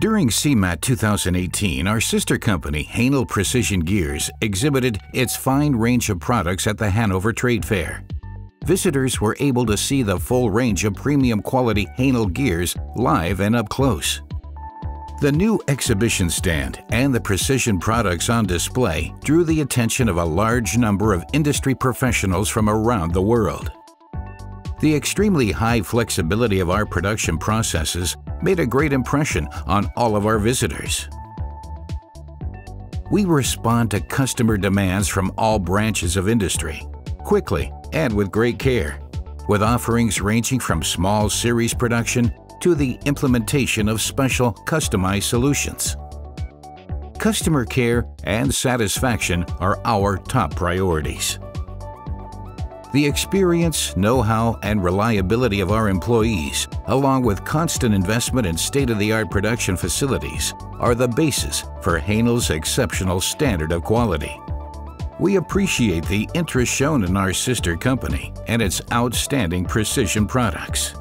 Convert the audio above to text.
During CeMAT 2018, our sister company, Hänel Precision Gears, exhibited its fine range of products at the Hannover Trade Fair. Visitors were able to see the full range of premium quality Hänel gears live and up close. The new exhibition stand and the precision products on display drew the attention of a large number of industry professionals from around the world. The extremely high flexibility of our production processes made a great impression on all of our visitors. We respond to customer demands from all branches of industry, quickly and with great care, with offerings ranging from small series production to the implementation of special customized solutions. Customer care and satisfaction are our top priorities. The experience, know-how, and reliability of our employees, along with constant investment in state-of-the-art production facilities, are the basis for Hänel's exceptional standard of quality. We appreciate the interest shown in our sister company and its outstanding precision products.